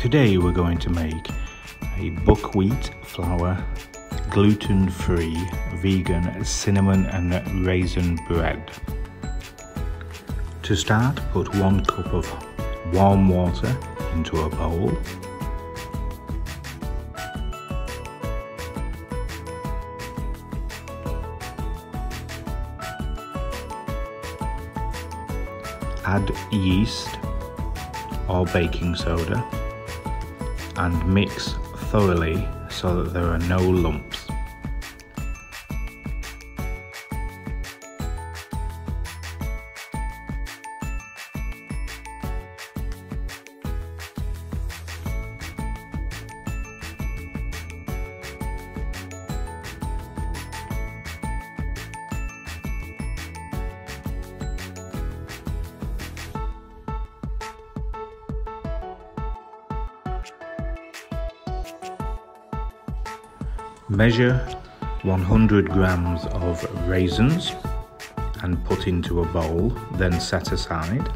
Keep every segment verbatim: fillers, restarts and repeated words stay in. Today we're going to make a buckwheat flour gluten-free vegan cinnamon and raisin bread. To start, put one cup of warm water into a bowl. Add yeast or baking soda and mix thoroughly so that there are no lumps. Measure one hundred grams of raisins and put into a bowl, then set aside.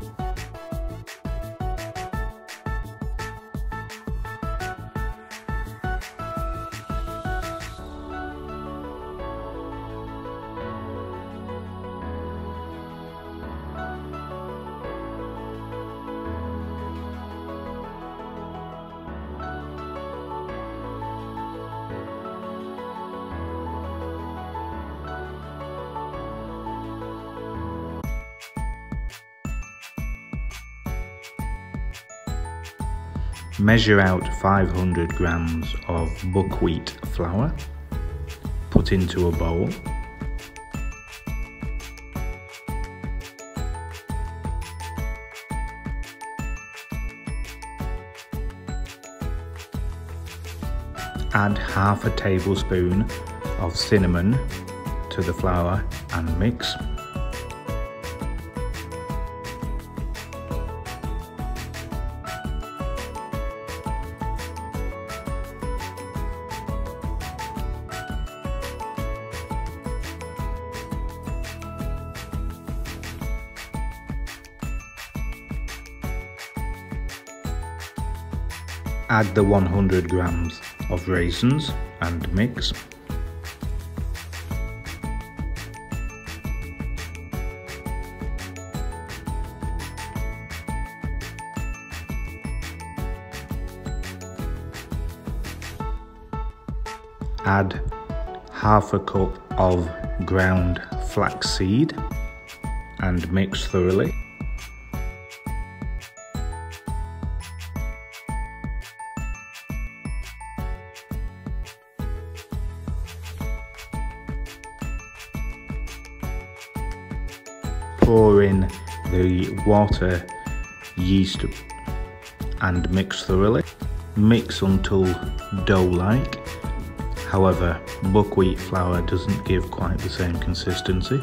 Measure out five hundred grams of buckwheat flour, put into a bowl. Add half a tablespoon of cinnamon to the flour and mix. Add the one hundred grams of raisins and mix. Add half a cup of ground flaxseed and mix thoroughly. Pour in the water, yeast and mix thoroughly. Mix until dough-like. However, buckwheat flour doesn't give quite the same consistency.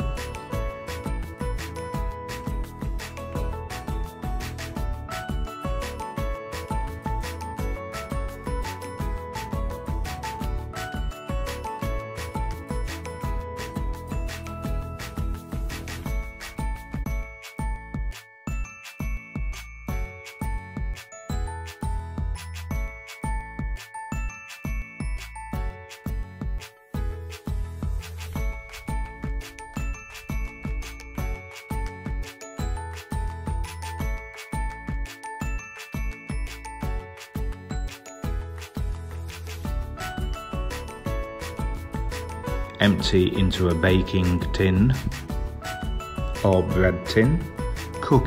Empty into a baking tin or bread tin. Cook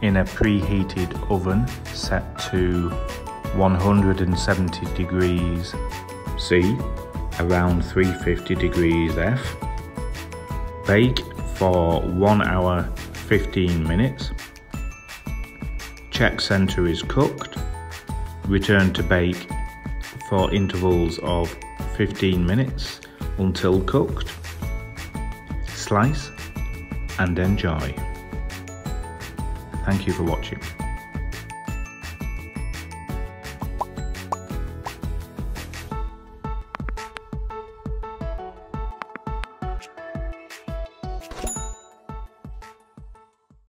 in a preheated oven set to one hundred seventy degrees C, around three hundred fifty degrees F. Bake for one hour fifteen minutes. Check center is cooked. Return to bake for intervals of fifteen minutes. Until cooked. Slice and enjoy. Thank you for watching.